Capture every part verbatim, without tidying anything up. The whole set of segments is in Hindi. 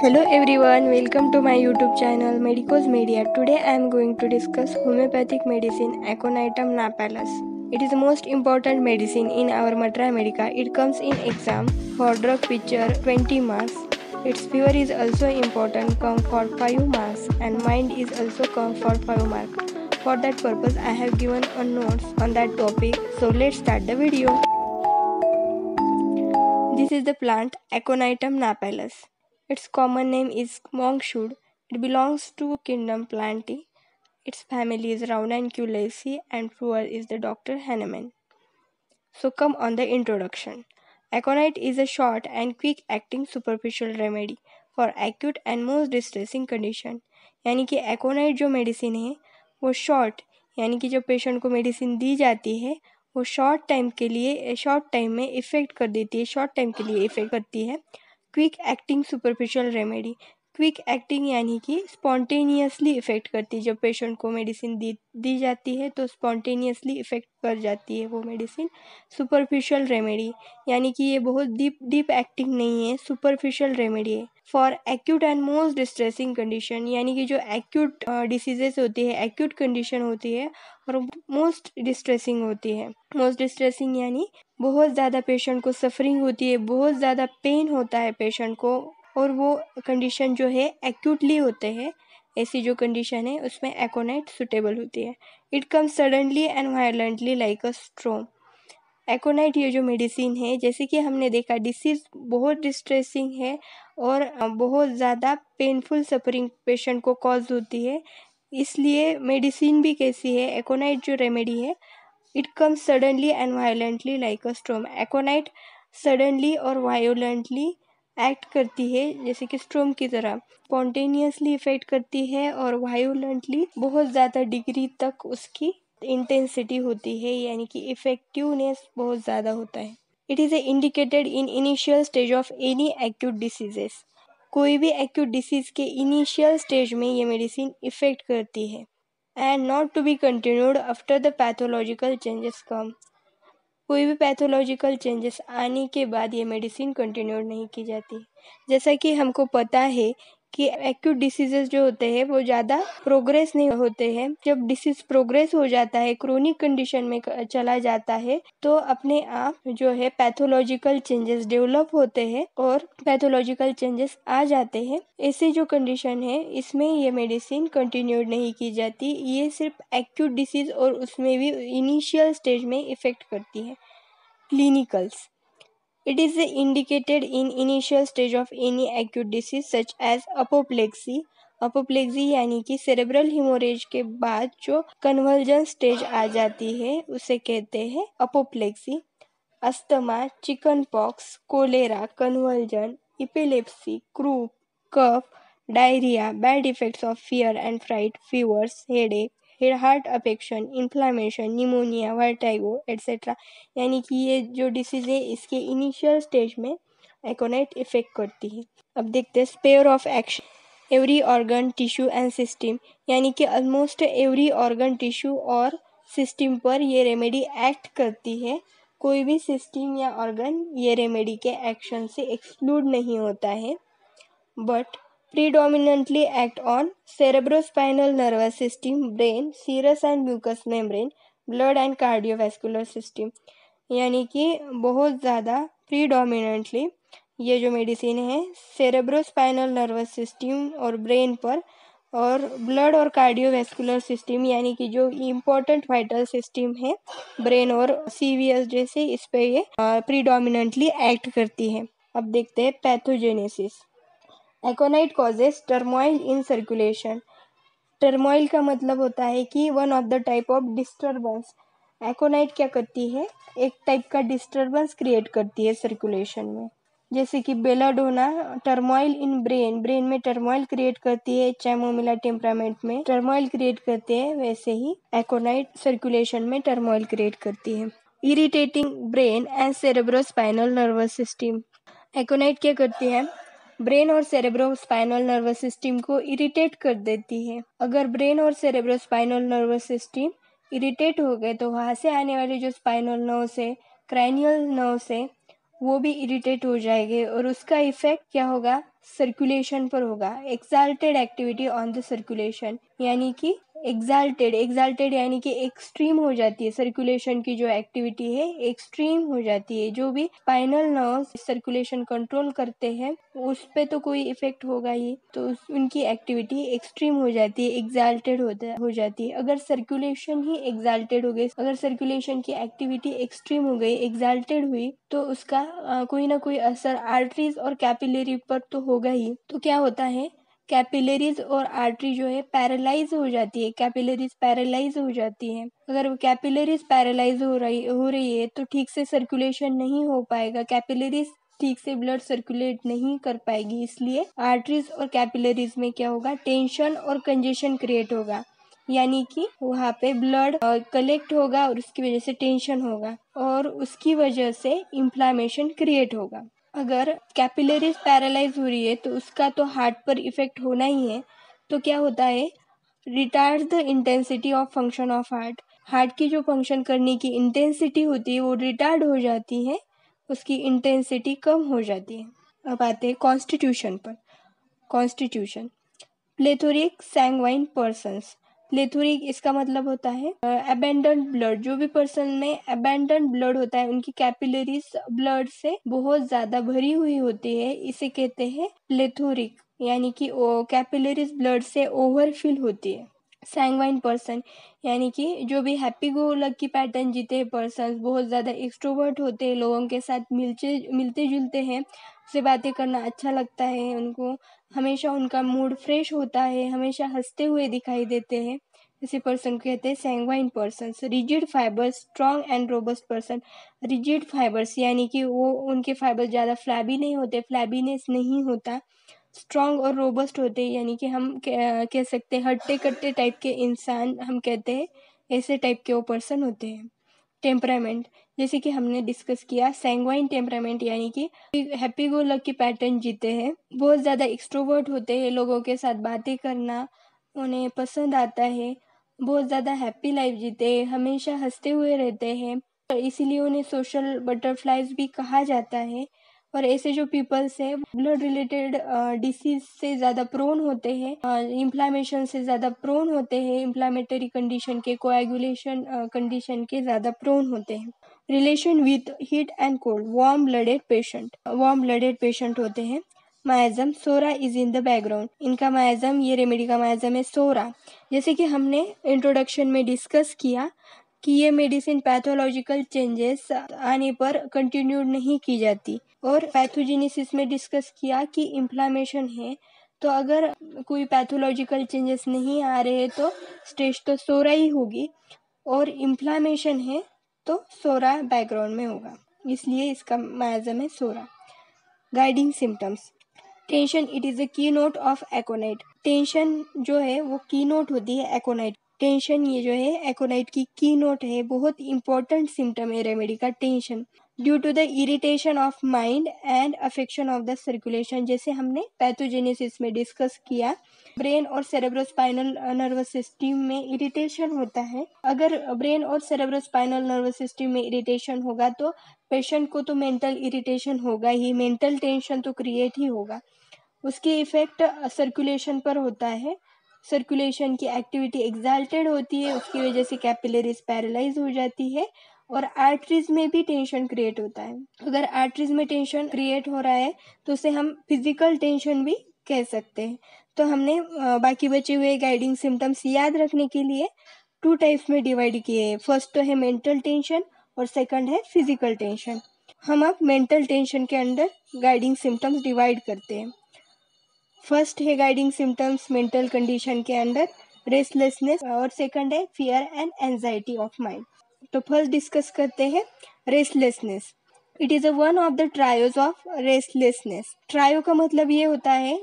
Hello everyone, welcome to my YouTube channel Medicos Media. Today I am going to discuss homeopathic medicine Aconitum napellus. It is the most important medicine in our Matra Medica. It comes in exam for drug picture twenty marks. Its fever is also important, come for five marks, and mind is also come for five marks. For that purpose I have given a notes on that topic. So let's start the video. This is the plant Aconitum napellus. Its common name is monkshood. It belongs to kingdom Plantae. Its family is Ranunculaceae and flower is the Doctor Hahnemann. So come on the introduction. Aconite is a short and quick acting superficial remedy for acute and most distressing condition. यानी कि Aconite जो medicine है वो short, यानी कि जो patient को medicine दी जाती है वो short time के लिए short time में effect कर देती है, short time के लिए effect करती है. Quick acting superficial remedy, quick acting यानी कि स्पॉन्टेनियसली इफ़ेक्ट करती है. जब पेशेंट को मेडिसिन दी दी जाती है तो स्पॉन्टेनियसली इफ़ेक्ट कर जाती है वो मेडिसिन. सुपरफिशियल रेमेडी यानी कि ये बहुत डीप डीप एक्टिंग नहीं है, सुपरफिशियल रेमेडी है for acute and most distressing condition. यानी कि जो एक्यूट डिसीजेस होती है, एक्यूट कंडीशन होती है और मोस्ट डिस्ट्रेसिंग होती है. मोस्ट डिस्ट्रेसिंग यानी बहुत ज़्यादा पेशेंट को सफरिंग होती है, बहुत ज़्यादा पेन होता है पेशेंट को, और वो कंडीशन जो है एक्यूटली होते हैं. ऐसी जो कंडीशन है उसमें एकोनाइट सुटेबल होती है. It comes suddenly and violently like a storm. Aconite ये जो मेडिसिन है, जैसे कि हमने देखा डिसीज़ बहुत डिस्ट्रेसिंग है और बहुत ज़्यादा पेनफुल सफरिंग पेशेंट को कॉज होती है, इसलिए मेडिसिन भी कैसी है, एकोनाइट जो रेमेडी है. It comes suddenly and violently like a storm. Aconite suddenly और वायोलेंटली एक्ट करती है जैसे कि स्ट्रोम की तरह, स्पॉन्टेनियसली इफेक्ट करती है और वायोलेंटली बहुत ज़्यादा डिग्री तक उसकी इंटेंसिटी होती है, यानी कि इफेक्टिवनेस बहुत ज़्यादा होता है. It is a indicated in initial stage of any acute diseases. कोई भी एक्यूट डिसीज़ के इनिशियल स्टेज में ये मेडिसिन इफेक्ट करती है. And not to be continued after the pathological changes come. कोई भी पैथोलॉजिकल चेंजेस आने के बाद ये मेडिसिन कंटिन्यू नहीं की जाती. जैसा कि हमको पता है कि एक्यूट डिसीजेस जो होते हैं वो ज़्यादा प्रोग्रेस नहीं होते हैं. जब डिसीज़ प्रोग्रेस हो जाता है, क्रोनिक कंडीशन में चला जाता है, तो अपने आप जो है पैथोलॉजिकल चेंजेस डेवलप होते हैं और पैथोलॉजिकल चेंजेस आ जाते हैं. ऐसी जो कंडीशन है इसमें ये मेडिसिन कंटिन्यू नहीं की जाती. ये सिर्फ एक्यूट डिसीज़ और उसमें भी इनिशियल स्टेज में इफ़ेक्ट करती है. Clinicals. It is indicated in initial stage of any acute disease such as apoplexy. Apoplexy यानी कि cerebral hemorrhage के बाद जो convulsion stage आ जाती है उसे कहते हैं apoplexy. Asthma, chicken pox, cholera, convulsion, epilepsy, croup, cough, diarrhea, bad effects of fear and fright, fevers, headache, heart affection, inflammation, pneumonia, vertigo etcetera. यानी कि ये जो डिसीज़ है इसके इनिशियल स्टेज में एकोनाइट इफेक्ट करती है. अब देखते हैं sphere of action. Every organ, tissue and system. यानी कि ऑलमोस्ट एवरी ऑर्गन, टिश्यू और सिस्टम पर ये रेमेडी एक्ट करती है. कोई भी सिस्टम या ऑर्गन ये रेमेडी के एक्शन से एक्सक्लूड नहीं होता है. But predominantly act on cerebrospinal nervous system, brain, serous and mucous membrane, blood and cardiovascular system. यानी कि बहुत ज़्यादा predominantly ये जो medicine है cerebrospinal nervous system और brain पर और blood और cardiovascular system यानी कि जो important vital system है brain और C V S जैसे इस पर ये predominantly act करती है. अब देखते हैं pathogenesis. Aconite causes turmoil in circulation. Turmoil का मतलब होता है कि one of the type of disturbance. Aconite क्या करती है, एक टाइप का डिस्टर्बेंस क्रिएट करती है सर्कुलेशन में, जैसे कि बेलड होना, टर्मोइल इन ब्रेन, ब्रेन में टर्मोइल क्रिएट करती है. चैमोमिला टेम्परामेंट में टर्मोइल क्रिएट करते हैं, वैसे ही एकोनाइट सर्कुलेशन में टर्मोइल क्रिएट करती है. Irritating brain and cerebrospinal nervous system. Aconite क्या करती है, ब्रेन और सेरेब्रोस्पाइनल नर्वस सिस्टम को इरिटेट कर देती है. अगर ब्रेन और सेरेब्रोस्पाइनल नर्वस सिस्टम इरिटेट हो गए तो वहाँ से आने वाले जो स्पाइनल नर्व्स है, क्रैनियल नर्व्स है वो भी इरिटेट हो जाएंगे और उसका इफेक्ट क्या होगा, सर्कुलेशन पर होगा। Exalted activity on the circulation, यानी कि एक्साल्टेड एक्साल्टेड यानी कि एक्सट्रीम हो जाती है। सर्कुलेशन की जो एक्टिविटी है एक्सट्रीम हो जाती है। जो भी स्पाइनल नर्व्स सर्कुलेशन कंट्रोल करते हैं उस पे तो कोई इफेक्ट होगा ही, तो उनकी एक्टिविटी एक्सट्रीम हो जाती है, एक्साल्टेड हो जाती है। अगर सर्कुलेशन ही एक्साल्टेड हो गई, अगर सर्कुलेशन की एक्टिविटी एक्सट्रीम हो गई, एक्साल्टेड हुई, तो उसका आ, कोई ना कोई असर आर्टरीज और कैपिलरी पर तो होगा ही। तो क्या होता है, कैपिलरीज और आर्टरी जो है पैरालाइज हो जाती है, कैपिलरीज पैरालाइज हो जाती है। अगर कैपिलरीज पैरालाइज हो रही हो रही है तो ठीक से सर्कुलेशन नहीं हो पाएगा, कैपिलरीज ठीक से ब्लड सर्कुलेट नहीं कर पाएगी, इसलिए आर्टरीज और कैपिलरीज में क्या होगा, टेंशन और कंजेशन क्रिएट होगा। यानी कि वहाँ पे ब्लड कलेक्ट होगा और उसकी वजह से टेंशन होगा और उसकी वजह से इन्फ्लामेशन क्रिएट होगा। अगर कैपिलरीज पैरालाइज हो रही है तो उसका तो हार्ट पर इफेक्ट होना ही है। तो क्या होता है, retard the intensity of function of heart, heart की जो फंक्शन करने की इंटेंसिटी होती है वो रिटार्ड हो जाती है, उसकी इंटेंसिटी कम हो जाती है। अब आते हैं कॉन्स्टिट्यूशन पर। Constitution, plethoric sanguine persons, plethoric इसका मतलब होता है अबेंडेंट ब्लड। जो भी पर्सन में अबेंडेंट ब्लड होता है उनकी कैपिलरीज ब्लड से बहुत ज्यादा भरी हुई होती है, इसे कहते हैं प्लेथोरिक, यानी कि कैपिलरीज ब्लड से ओवरफिल होती है। सैंगवाइन पर्सन यानी कि जो भी हैप्पी गो लकी पैटर्न जीते पर्सन, बहुत ज़्यादा एक्सट्रोवर्ट होते हैं, लोगों के साथ मिलते मिलते जुलते हैं, उसे बातें करना अच्छा लगता है उनको, हमेशा उनका मूड फ्रेश होता है, हमेशा हंसते हुए दिखाई देते हैं, इसी पर्सन को कहते हैं sanguine person. Rigid fibres, strong and robust person, rigid fibres यानी कि वो उनके फाइबर्स ज़्यादा फ्लैबी नहीं होते, फ्लैबीनेस नहीं होता, स्ट्रांग और रोबस्ट होते हैं, यानी कि हम कह सकते हैं हट्टे कट्टे टाइप के इंसान हम कहते हैं, ऐसे टाइप के वो पर्सन होते हैं। टेम्परामेंट, जैसे कि हमने डिस्कस किया सैंगवाइन टेम्परामेंट यानी कि हैप्पी गो लकी पैटर्न जीते हैं, बहुत ज़्यादा एक्सट्रोवर्ट होते हैं, लोगों के साथ बातें करना उन्हें पसंद आता है, बहुत ज़्यादा हैप्पी लाइफ जीते हैं, हमेशा हंसते हुए रहते हैं, इसीलिए उन्हें सोशल बटरफ्लाइज भी कहा जाता है। और ऐसे जो पीपल्स है ब्लड रिलेटेड डिसीज से ज़्यादा प्रोन होते हैं, इन्फ्लामेशन से ज़्यादा प्रोन होते हैं, इन्फ्लामेटरी कंडीशन के, कोएगुलेशन कंडीशन के ज़्यादा प्रोन होते हैं। Relation with heat and cold, warm blooded patient, warm blooded patient होते हैं। Miasm, psora is in the background, इनका मायाजम, ये रेमेडी का मायाजम है सोरा। जैसे कि हमने इंट्रोडक्शन में डिस्कस किया कि ये मेडिसिन पैथोलॉजिकल चेंजेस आने पर कंटिन्यू नहीं की जाती, और पैथोजेनेसिस में डिस्कस किया कि इन्फ्लामेशन है तो अगर कोई पैथोलॉजिकल चेंजेस नहीं आ रहे हैं तो स्टेज तो सोरा ही होगी, और इन्फ्लामेशन है तो सोरा बैकग्राउंड में होगा, इसलिए इसका मायाजम है psora. Guiding symptoms, tension, it is a की नोट ऑफ एकोनाइट, टेंशन जो है वो की नोट होती है एकोनाइट, टेंशन ये जो है एकोनाइट की की नोट है, बहुत इंपॉर्टेंट सिम्टम है रेमेडी का tension. Due to the irritation of mind and affection of the circulation, जैसे हमने पैथोजेनेसिस में डिस्कस किया ब्रेन और सेरेब्रोस्पाइनल नर्वस सिस्टम में इरिटेशन होता है, अगर ब्रेन और सेरेब्रोस्पाइनल नर्वस सिस्टम में इरिटेशन होगा तो पेशेंट को तो मेंटल इरिटेशन होगा ही, मेंटल टेंशन तो क्रिएट ही होगा, उसकी इफेक्ट सर्कुलेशन पर होता है, सर्कुलेशन की एक्टिविटी एक्साल्टेड होती है, उसकी वजह से कैपिलरीज पैरालाइज हो जाती है, और आर्टरीज में भी टेंशन क्रिएट होता है। अगर आर्टरीज में टेंशन क्रिएट हो रहा है तो उसे हम फिजिकल टेंशन भी कह सकते हैं। तो हमने बाकी बचे हुए गाइडिंग सिम्टम्स याद रखने के लिए टू टाइप्स में डिवाइड किए हैं, फर्स्ट तो है मेंटल टेंशन और सेकंड है फिजिकल टेंशन। हम अब मेंटल टेंशन के अंडर गाइडिंग सिम्टम्स डिवाइड करते हैं। फर्स्ट है गाइडिंग सिम्टम्स मेंटल कंडीशन के अंडर रेस्टलेसनेस, और सेकंड है fear and anxiety of mind. तो फर्स्ट डिस्कस करते हैं restlessness. It is a one of the trios of restlessness. Trio का मतलब ये होता है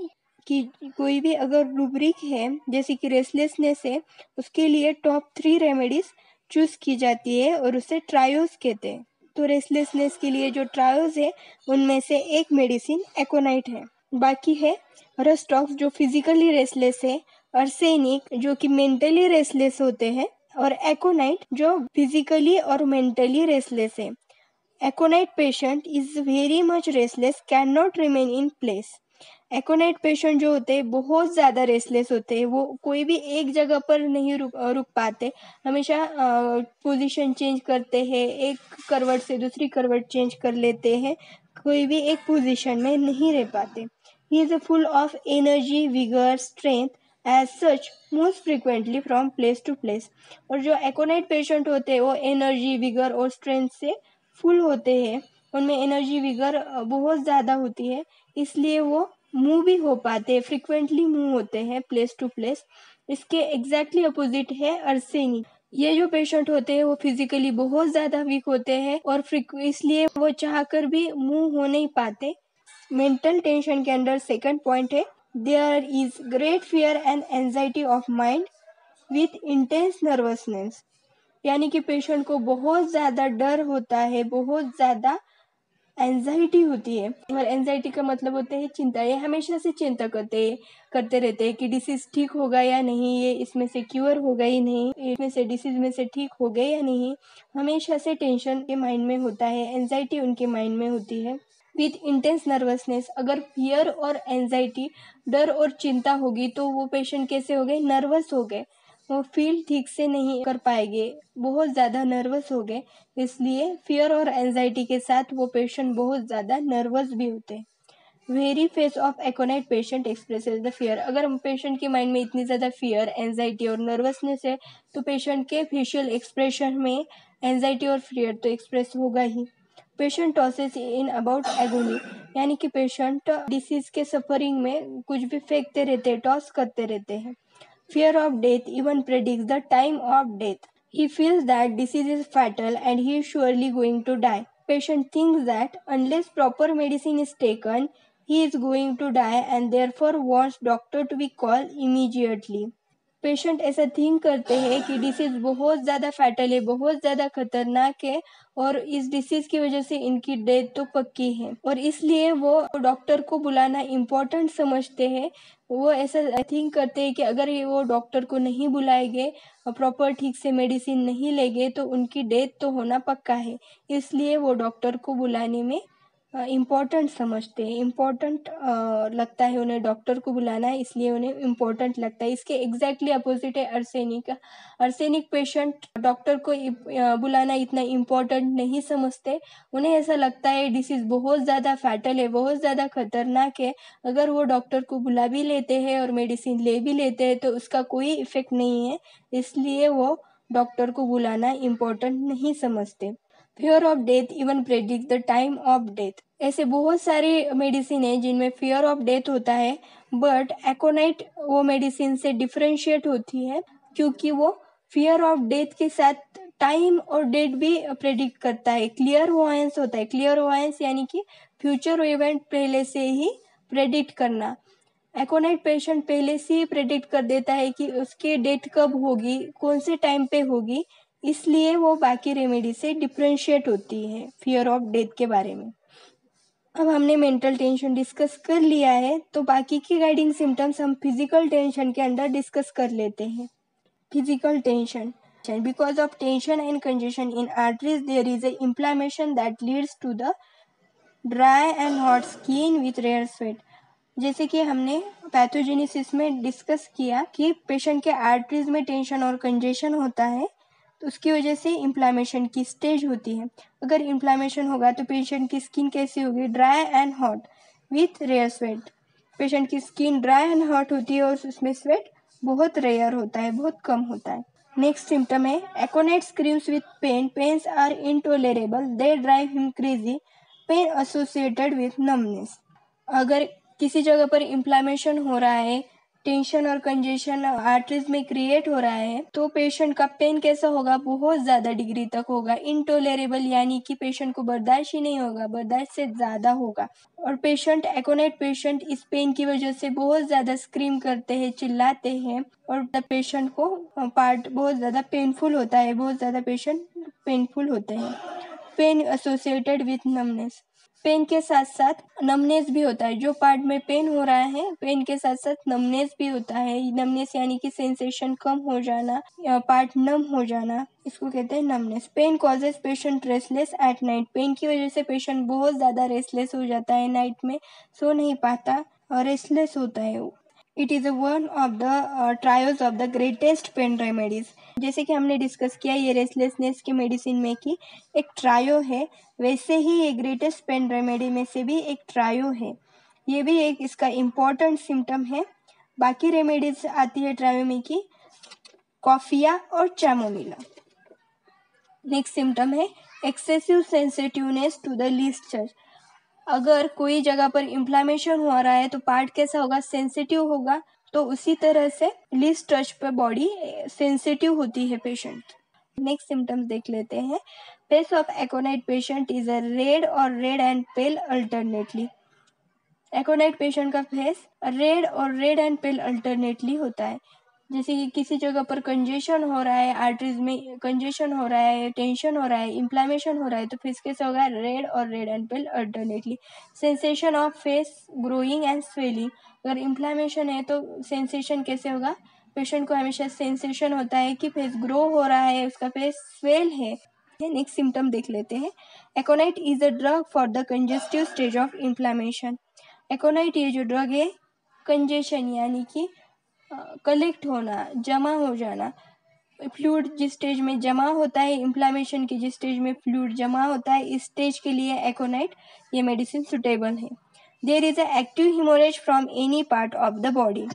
कि कोई भी अगर रूब्रिक है जैसे कि रेस्टलेसनेस है, उसके लिए टॉप थ्री रेमेडीज चूज की जाती है और उसे ट्रायोज कहते हैं। तो रेस्टलेसनेस के लिए जो ट्रायोज है उनमें से एक मेडिसिन एकोनाइट है, बाकी है रस्टॉक्स जो फिजिकली रेस्टलेस है, अर्सेनिक जो कि मेंटली रेस्टलेस होते हैं, और एकोनाइट जो फिजिकली और मेंटली रेस्टलेस है। Aconite patient is very much restless, cannot remain in place. Aconite patient जो होते हैं बहुत ज़्यादा restless होते हैं, वो कोई भी एक जगह पर नहीं रुक रुक पाते, हमेशा पोजीशन चेंज करते हैं, एक करवट से दूसरी करवट चेंज कर लेते हैं, कोई भी एक पोजीशन में नहीं रह पाते. He is full of energy, vigor, strength. As such, moves frequently from place to place. और जो aconite patient होते हैं वो energy, vigor और strength से full होते हैं, उनमें energy, vigor बहुत ज़्यादा होती है, इसलिए वो move भी हो पाते हैं, frequently move होते हैं place to place. इसके exactly opposite है arsenic. ये जो पेशेंट होते हैं वो फिजिकली बहुत ज़्यादा वीक होते हैं और इसलिए वो चाहकर भी मूव हो नहीं पाते. मेंटल टेंशन के अंदर सेकंड पॉइंट है, there is great fear and anxiety of mind with intense nervousness. यानी कि पेशेंट को बहुत ज़्यादा डर होता है, बहुत ज़्यादा एंजाइटी होती है. और एंजाइटी का मतलब होता है चिंता. ये हमेशा से चिंता करते करते रहते हैं कि डिसीज ठीक होगा या नहीं, ये इसमें से क्योर होगा या नहीं, इसमें से डिसीज में से ठीक हो गए या नहीं. हमेशा से टेंशन के माइंड में होता है, एंजाइटी उनके माइंड में होती है. विथ इंटेंस नर्वसनेस, अगर फियर और एंजाइटी, डर और चिंता होगी तो वो पेशेंट कैसे हो गए, नर्वस हो गए, वो फील ठीक से नहीं कर पाएंगे, बहुत ज़्यादा नर्वस हो गए. इसलिए फियर और एंजाइटी के साथ वो पेशेंट बहुत ज़्यादा नर्वस भी होते हैं. Very face of aconite patient expresses the fear. अगर पेशेंट के माइंड में इतनी ज़्यादा फियर, एंजाइटी और नर्वसनेस है तो पेशेंट के फेशियल एक्सप्रेशन में एंजाइटी और फियर तो एक्सप्रेस होगा ही. Patient tosses in about agony, यानी कि पेशेंट डिसीज के सफरिंग में कुछ भी फेंकते रहते हैं, टॉस करते रहते हैं. Fear of death even predicts the time of death. He feels that disease is fatal and he is surely going to die. Patient thinks that unless proper medicine is taken, he is going to die and therefore wants doctor to be called immediately. Patient ऐसा थिंक करते हैं कि डिसीज़ बहुत ज़्यादा फैटल है, बहुत ज़्यादा खतरनाक है और इस डिसीज़ की वजह से इनकी डेथ तो पक्की है और इसलिए वो डॉक्टर को बुलाना इम्पोर्टेंट समझते हैं. वो ऐसा थिंक करते हैं कि अगर वो डॉक्टर को नहीं बुलाएंगे और प्रॉपर ठीक से मेडिसिन नहीं लेंगे तो उनकी डेथ तो होना पक्का है, इसलिए वो डॉक्टर को बुलाने में इम्पोर्टेंट समझते हैं. इम्पोर्टेंट लगता है उन्हें डॉक्टर को बुलाना, इसलिए उन्हें इम्पोर्टेंट लगता है. इसके एग्जैक्टली अपोजिट है अर्सेनिक. अर्सेनिक पेशेंट डॉक्टर को बुलाना इतना इम्पोर्टेंट नहीं समझते, उन्हें ऐसा लगता है डिसीज़ बहुत ज़्यादा फैटल है, बहुत ज़्यादा खतरनाक है, अगर वो डॉक्टर को बुला भी लेते हैं और मेडिसिन ले भी लेते हैं तो उसका कोई इफ़ेक्ट नहीं है, इसलिए वो डॉक्टर को बुलाना इम्पोर्टेंट नहीं समझते. Fear of death even predict the time of death. ऐसे बहुत सारे मेडिसिन हैं जिनमें फियर ऑफ डेथ होता है, बट एकोनाइट वो मेडिसिन से डिफ्रेंशिएट होती है क्योंकि वो फियर ऑफ डेथ के साथ टाइम और डेट भी प्रेडिक्ट करता है. क्लियर वॉयंस होता है, क्लियर वॉयंस यानी कि फ्यूचर इवेंट पहले से ही प्रेडिक्ट करना. एकोनाइट पेशेंट पहले से ही प्रेडिक्ट कर देता है कि उसकी डेथ कब होगी, कौन से टाइम पे होगी, इसलिए वो बाकी रेमेडी से डिफ्रेंशिएट होती है फियर ऑफ डेथ के बारे में. अब हमने मेंटल टेंशन डिस्कस कर लिया है तो बाकी की गाइडिंग सिम्टम्स हम फिजिकल टेंशन के अंदर डिस्कस कर लेते हैं. Physical tension, because of tension and congestion in arteries there is a inflammation that leads to the dry and hot skin with rare sweat. जैसे कि हमने पैथोजेनेसिस में डिस्कस किया कि पेशेंट के आर्टरीज में टेंशन और कंजेशन होता है, उसकी वजह से इन्फ्लामेशन की स्टेज होती है. अगर इन्फ्लामेशन होगा तो पेशेंट की स्किन कैसी होगी, dry and hot with rare sweat. Patient की स्किन ड्राई एंड हॉट होती है और उसमें स्वेट बहुत रेयर होता है, बहुत कम होता है. नेक्स्ट सिम्टम है aconite screams with pain. Pains are intolerable, they drive him crazy. Pain associated with numbness. अगर किसी जगह पर इन्फ्लामेशन हो रहा है, टेंशन और कंजेशन आर्टरीज में क्रिएट हो रहा है तो पेशेंट का पेन कैसा होगा, बहुत ज़्यादा डिग्री तक होगा. इनटॉलरेबल यानी कि पेशेंट को बर्दाश्त ही नहीं होगा, बर्दाश्त से ज़्यादा होगा. और पेशेंट एकोनाइट पेशेंट इस पेन की वजह से बहुत ज़्यादा स्क्रीम करते हैं, चिल्लाते हैं और पेशेंट को पार्ट बहुत ज़्यादा पेनफुल होता है, बहुत ज़्यादा पेशेंट पेनफुल होते हैं. Pain associated with numbness. Pain के साथ साथ नमनेस भी होता है। जो पार्ट में पेन हो रहा है, पेन के साथ साथ नमनेस भी होता है। नमनेस यानी कि सेंसेशन कम हो जाना या पार्ट नम हो जाना, इसको कहते हैं numbness. Pain causes patient restless at night. Pain की वजह से पेशेंट बहुत ज़्यादा रेस्टलेस हो जाता है, नाइट में सो नहीं पाता और रेस्टलेस होता है वो। It is one of the trials of the greatest pain remedies. जैसे कि हमने डिस्कस किया ये रेस्टलेसनेस के मेडिसिन में की एक ट्रायो है, वैसे ही ये ग्रेटेस्ट पेन रेमेडी में से भी एक ट्रायो है। ये भी एक इसका इम्पॉर्टेंट सिम्टम है। बाकी रेमेडीज आती है ट्रायो में की कॉफिया और चैमोमिला। नेक्स्ट सिम्टम है excessive sensitiveness to the least touch. अगर कोई जगह पर इन्फ्लामेशन हो रहा है तो पार्ट कैसा होगा, सेंसिटिव होगा, तो उसी तरह से लीस्ट टच पर बॉडी सेंसिटिव होती है पेशेंट। नेक्स्ट सिम्टम्स देख लेते हैं। Face of aconite patient is a red और red and pale alternately. Aconite patient का फेस रेड और रेड एंड पेल अल्टरनेटली होता है। जैसे कि किसी जगह पर कंजेशन हो रहा है, आर्टरीज में कंजेशन हो रहा है, टेंशन हो रहा है, इन्फ्लामेशन हो रहा है, तो फेस कैसा होगा, रेड और red and pale alternately. Sensation of face growing and swelling. अगर इन्फ्लामेशन है तो सेंसेशन कैसे होगा, पेशेंट को हमेशा सेंसेशन होता है कि फेस ग्रो हो रहा है, उसका फेस स्वेल है। नेक्स्ट सिम्टम देख लेते हैं। Aconite is a drug for the congestive stage of inflammation. Aconite ये जो ड्रग है कंजेशन यानी कि कलेक्ट होना, जमा हो जाना। फ्लूइड जिस स्टेज में जमा होता है, इन्फ्लामेशन की जिस स्टेज में फ्लूइड जमा होता है, इस स्टेज के लिए एकोनाइट ये मेडिसिन सुटेबल है। There is a active haemorrhage from any part of the body,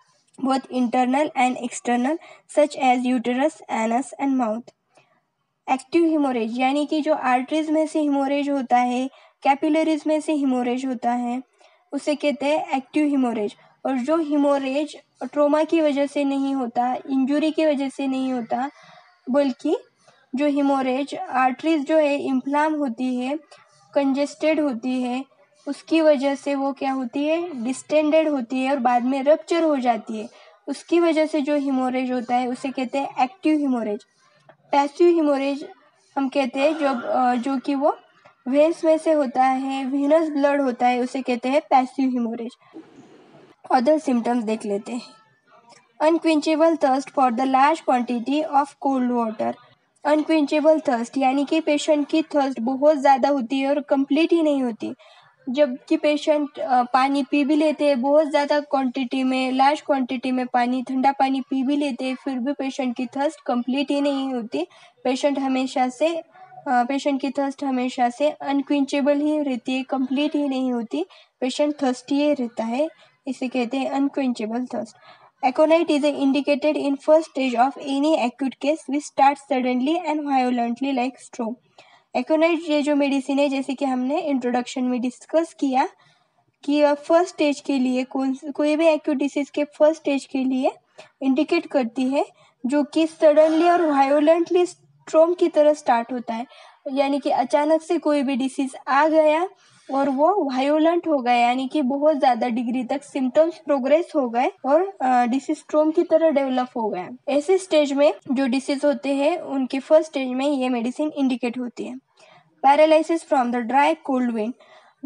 both internal and external, such as uterus, anus and mouth. Active haemorrhage यानी कि जो आर्टरीज में से हिमोरेज होता है, कैपिलरीज में से हिमोरेज होता है, उसे कहते हैं एक्टिव हिमोरेज। और जो हिमोरेज ट्रोमा की वजह से नहीं होता, इंजरी की वजह से नहीं होता, बल्कि जो हिमोरेज आर्टरीज जो है इन्फ्लाम होती है, कंजेस्टेड होती है, उसकी वजह से वो क्या होती है, डिस्टेंडेड होती है और बाद में रप्चर हो जाती है। उसकी वजह से जो हिमोरेज होता है उसे कहते हैं एक्टिव हिमोरेज। पैसिव हिमोरेज हम कहते हैं जो जो कि वो वेन्स में से होता है, वीनस ब्लड होता है, उसे कहते हैं पैसिव हिमोरेज। अदर सिम्टम्स देख लेते हैं। Unquenchable thirst for the large quantity of cold water. Unquenchable thirst यानी कि पेशेंट की थर्स्ट बहुत ज़्यादा होती है और कंप्लीट ही नहीं होती। जबकि पेशेंट पानी पी भी लेते हैं बहुत ज़्यादा क्वांटिटी में, लार्ज क्वांटिटी में पानी, ठंडा पानी पी भी लेते हैं, फिर भी पेशेंट की थर्स्ट कंप्लीट ही नहीं होती। पेशेंट हमेशा से पेशेंट की थर्स्ट हमेशा से अनक्विंचेबल ही रहती है, कंप्लीट ही नहीं होती, पेशेंट थर्स्टी ही रहता है, इसे कहते हैं unquenchable thirst. Aconite is indicated in first stage of any acute case which start suddenly and violently like stroke. Aconite ये जो मेडिसिन है, जैसे कि हमने इंट्रोडक्शन में डिस्कस किया कि फर्स्ट स्टेज के लिए कौन कोई भी एक्यूट डिसीज के फर्स्ट स्टेज के लिए इंडिकेट करती है, जो कि सडनली और वायोलेंटली स्ट्रोम की तरह स्टार्ट होता है। यानी कि अचानक से कोई भी डिसीज आ गया और वो वायोलेंट हो गया, यानी कि बहुत ज़्यादा डिग्री तक सिम्टम्स प्रोग्रेस हो गए और डिसीज स्ट्रोम की तरह डेवलप हो गया। ऐसे स्टेज में जो डिसीज होते हैं उनके फर्स्ट स्टेज में ये मेडिसिन इंडिकेट होती है। Paralysis from the dry cold wind.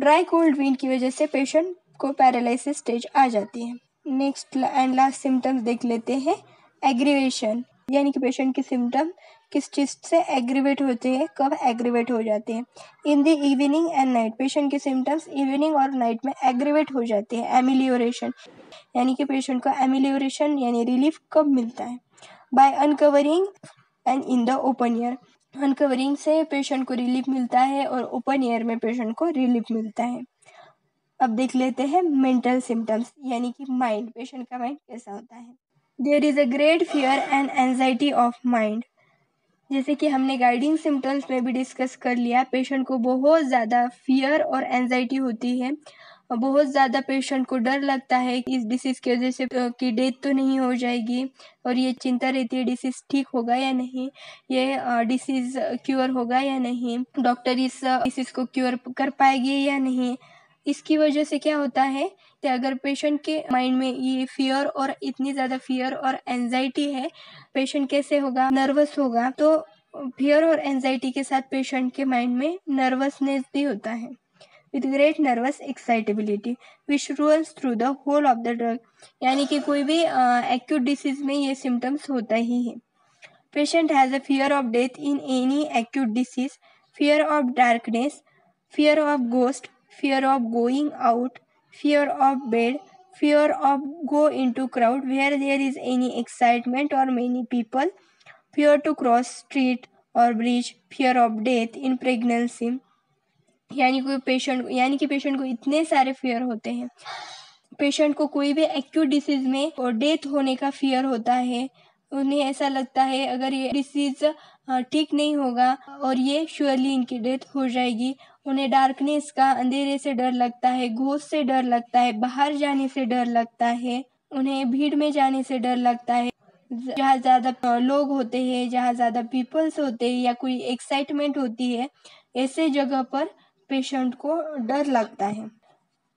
Dry cold wind की वजह से पेशेंट को पैरालिसिस स्टेज आ जाती है। नेक्स्ट एंड लास्ट सिम्टम्स देख लेते हैं। एग्रीवेशन यानी कि पेशेंट के सिम्टम किस चीज़ से एग्रीवेट होते हैं, कब एग्रीवेट हो जाते हैं। In the evening and night. Patient के सिम्टम्स इवनिंग और नाइट में एग्रीवेट हो जाते हैं। एमिलियोरेशन यानी कि पेशेंट को एमिलियोरेशन यानी रिलीफ कब मिलता है। By uncovering and in the open air. Uncovering से पेशेंट को रिलीफ मिलता है और ओपन एयर में पेशेंट को रिलीफ मिलता है। अब देख लेते हैं मेंटल सिम्टम्स यानी कि माइंड, पेशेंट का माइंड कैसा होता है। There is a great fear and anxiety of mind. जैसे कि हमने गाइडिंग सिम्टम्स में भी डिस्कस कर लिया, पेशेंट को बहुत ज़्यादा फियर और एंजाइटी होती है, बहुत ज़्यादा पेशेंट को डर लगता है कि इस डिसीज़ की वजह से कि डेथ तो नहीं हो जाएगी, और ये चिंता रहती है डिसीज़ ठीक होगा या नहीं, ये डिसीज़ क्योर होगा या नहीं, डॉक्टर इस डिसीज़ को क्योर कर पाएगी या नहीं। इसकी वजह से क्या होता है कि अगर पेशेंट के माइंड में ये फियर और इतनी ज़्यादा फियर और एंजाइटी है, पेशेंट कैसे होगा, नर्वस होगा। तो फियर और एंजाइटी के साथ पेशेंट के माइंड में नर्वसनेस भी होता है। with great nervous excitability, which runs through the whole of the drug. यानी कि कोई भी acute disease में ये symptoms होता ही है. Patient has a fear of death in any acute disease, fear of darkness, fear of ghost, fear of going out, fear of bed, fear of go into crowd where there is any excitement or many people, fear to cross street और bridge, fear of death in pregnancy. यानी कोई पेशेंट यानी कि पेशेंट को इतने सारे फियर होते हैं. पेशेंट को कोई भी एक्यूट डिसीज में और डेथ होने का फियर होता है. उन्हें ऐसा लगता है अगर ये डिसीज ठीक नहीं होगा और ये श्योरली इनकी डेथ हो जाएगी. उन्हें डार्कनेस का, अंधेरे से डर लगता है, घोस्ट से डर लगता है, बाहर जाने से डर लगता है, उन्हें भीड़ में जाने से डर लगता है, जहाँ ज़्यादा लोग होते हैं, जहाँ ज़्यादा पीपल्स होते हैं या कोई एक्साइटमेंट होती है, ऐसे जगह पर पेशेंट को डर लगता है.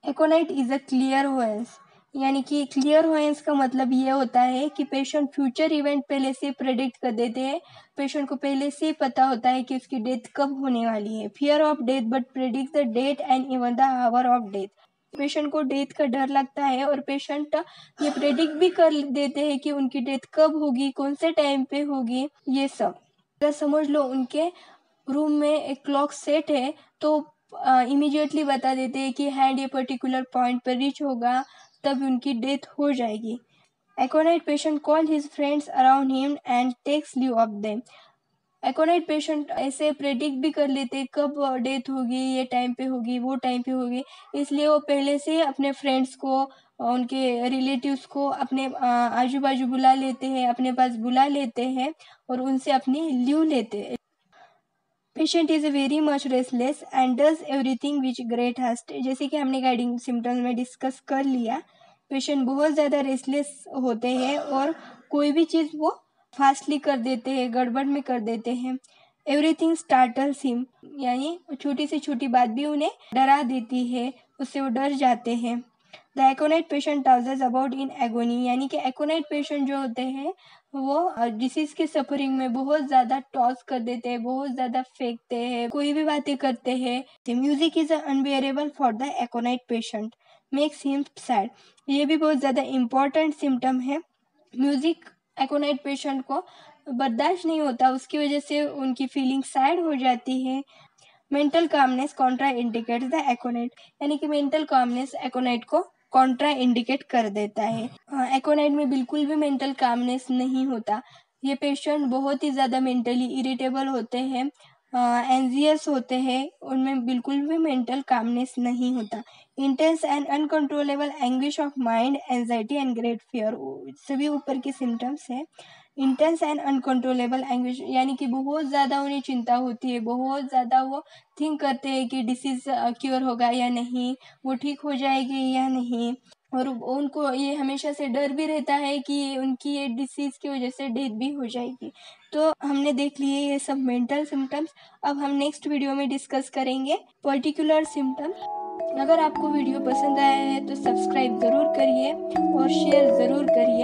Aconite is a clairvoyance. यानी कि क्लियर होएंस का मतलब ये होता है कि पेशेंट फ्यूचर इवेंट पहले से प्रेडिक्ट कर देते हैं. पेशेंट को पहले से पता होता है कि उसकी डेथ कब होने वाली है. Fear of death but predict the date and even the hour of death. Patient को डेथ का डर लगता है और पेशेंट ये प्रेडिक्ट भी कर देते हैं कि उनकी डेथ कब होगी, कौन से टाइम पे होगी. ये सब अगर समझ लो उनके रूम में एक क्लॉक सेट है तो इमीडिएटली बता देते हैं कि हैंड ये पर्टिकुलर पॉइंट पर रीच होगा तब उनकी डेथ हो जाएगी. Aconite patient call his friends around him and takes leave of them. Aconite patient ऐसे प्रेडिक्ट भी कर लेते कब डेथ होगी, ये टाइम पे होगी, वो टाइम पे होगी, इसलिए वो पहले से अपने फ्रेंड्स को, उनके रिलेटिव्स को अपने आजू बाजू बुला लेते हैं, अपने पास बुला लेते हैं और उनसे अपनी लीव लेते हैं. Patient is very much restless and does everything which great haste. जैसे कि हमने गाइडिंग सिम्टम्स में डिस्कस कर लिया, पेशेंट बहुत ज़्यादा रेस्टलेस होते हैं और कोई भी चीज़ वो फास्टली कर देते हैं, गड़बड़ में कर देते हैं. Everything startles him. यानी छोटी से छोटी बात भी उन्हें डरा देती है, उससे वो डर जाते हैं. The aconite patient trousers about in agony. यानी कि एकोनाइट पेशेंट जो होते हैं वो डिसीज के सफरिंग में बहुत ज़्यादा टॉस कर देते हैं, बहुत ज़्यादा फेंकते हैं, कोई भी बातें करते हैं. The music is unbearable for the aconite patient makes him sad. ये भी बहुत ज़्यादा इम्पॉर्टेंट सिम्टम है. म्यूजिक एकोनाइट पेशेंट को बर्दाश्त नहीं होता, उसकी वजह से उनकी फीलिंग सैड हो जाती है. Mental calmness contraindicates the aconite. यानी कि मेंटल कामनेस एकोनाइट को कॉन्ट्रा इंडिकेट कर देता है. एकोनाइट में बिल्कुल भी मेंटल कामनेस नहीं होता. ये पेशेंट बहुत ही ज़्यादा मेंटली इरिटेबल होते हैं, एंजियस होते हैं, उनमें बिल्कुल भी मेंटल कामनेस नहीं होता. Intense and uncontrollable anguish of mind, anxiety and great fear, सभी ऊपर के सिम्टम्स हैं. इंटेंस एंड अनकंट्रोलेबल एंग्विश यानी कि बहुत ज़्यादा उन्हें चिंता होती है, बहुत ज़्यादा वो थिंक करते हैं कि डिसीज क्योर होगा या नहीं, वो ठीक हो जाएगी या नहीं, और उनको ये हमेशा से डर भी रहता है कि उनकी ये डिसीज़ की वजह से डेथ भी हो जाएगी. तो हमने देख लिए ये सब मेंटल सिम्टम्स. अब हम नेक्स्ट वीडियो में डिस्कस करेंगे पर्टिकुलर सिम्टम्स. अगर आपको वीडियो पसंद आया है तो सब्सक्राइब ज़रूर करिए और शेयर ज़रूर करिए.